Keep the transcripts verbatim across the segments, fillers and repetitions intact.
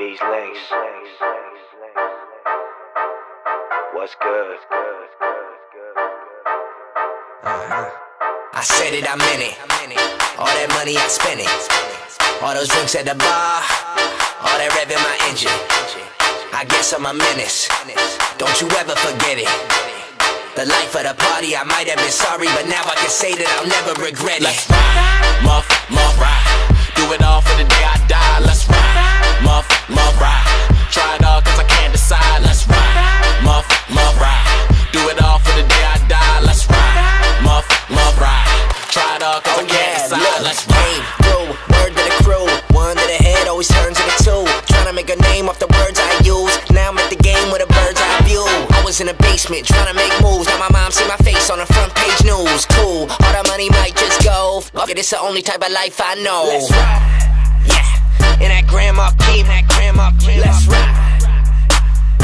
These links. What's good? Uh-huh. I said it, I meant it. All that money, I spent it. All those drinks at the bar, all that rev in my engine. I guess I'm a menace. Don't you ever forget it. The life of the party, I might have been sorry, but now I can say that I'll never regret it. Let's ride, muff, muff, ride. Do it all for the day I die. Let's ride. Muff, muff, ride. Try it all cause I can't decide. Let's ride. Muff, muff, ride. Do it all for the day I die. Let's ride. Muff, muff, ride. Try it all cause oh, I can't yeah, decide. Look, let's ride. Hey, word to the crew. One to the head always turns to the two. Tryna make a name off the words I use. Now I'm at the game with a bird's eye view. I was in the basement tryna make moves. Now my mom see my face on the front page news. Cool, all that money might just go. Fuck it, it's the only type of life I know. Let's ride. In that grandma peep, that grandma peep. Let's ride.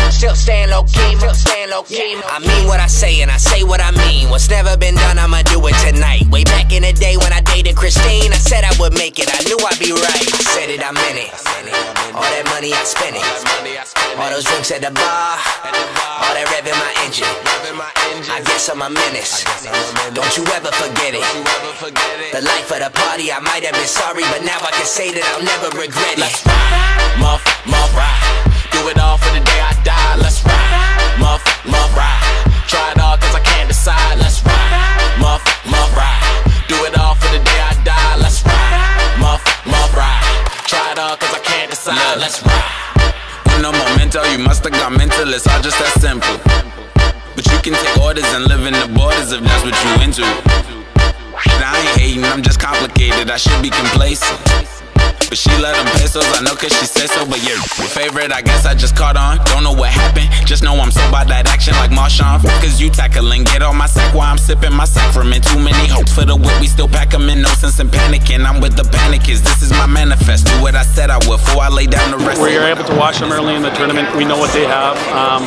Still staying low key, still staying low key. I mean what I say and I say what I mean. What's never been done, I'ma do it tonight. Way back in the day when I dated Christine, I said I would make it. I knew I'd be right. I said it, I meant it. All that money, I spent it. All those drinks at the bar, all that rev in my engine. I guess I'm a menace. Don't you ever forget it. The life of the party, I might have been sorry, but now I can say that I'll never regret it. Let's ride, muff, muff, ride. Do it all for the day I die. Let's ride, muff, muff, ride. Try it all cause I can't decide. Let's ride, muff, muff, ride. Do it all for the day I die. Let's ride, muff, muff, ride. Try it all cause I can't decide. Let's ride. In no momento, you must have got mentalist. I just that simple. But you can take orders and live in the borders if that's what you into. Now I ain't hating, I'm just complicated, I should be complacent. But she let them pesos, I know cause she said so. But yeah, your favorite, I guess I just caught on. Don't know what happened, just know I'm so by that action like Marshawn. Cause you tackling, get on my sack while I'm sipping my sacrament. Too many hopes for the whip, we still pack them in. No sense in panicking, I'm with the panickers. This is my manifest, do what I said I would before I lay down the rest. We were able to watch them early in the tournament, we know what they have. um,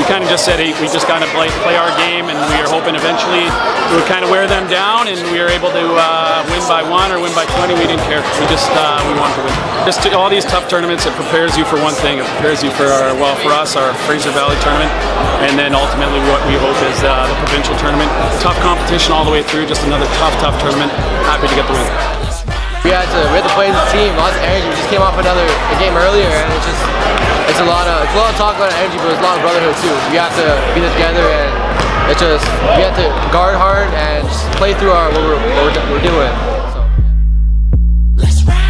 We kind of just said, hey, we just kind of play, play our game, and we are hoping eventually we would kind of wear them down, and we were able to uh, win by one or win by twenty. We didn't care. We just uh, we wanted to win. Just to, all these tough tournaments, it prepares you for one thing. It prepares you for our, well, for us, our Fraser Valley tournament, and then ultimately what we hope is uh, the provincial tournament. Tough competition all the way through. Just another tough, tough tournament. Happy to get the win. We had to, we had to play as a team. Lots of energy. We just came off another a game earlier, and it's just. It's a lot of it's a lot of talk, a lot of energy, but it's a lot of brotherhood too. We have to be together, and it's just we have to guard hard and just play through our what we're what we're, we're doing. So. Let's ride.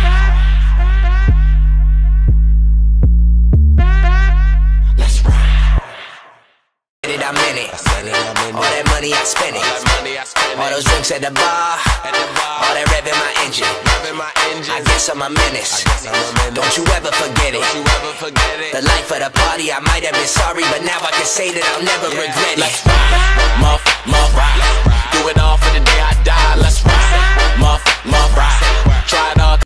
Let's ride. Did I mean it? All that money I spent it. All those drinks at the bar. All that rev in my engine. I guess I'm a menace. Don't you ever forget it. The life of the party, I might have been sorry, but now I can say that I'll never regret it. Let's ride, muff, muff, ride. Do it all for the day I die. Let's ride, muff, muff, ride. Try it all.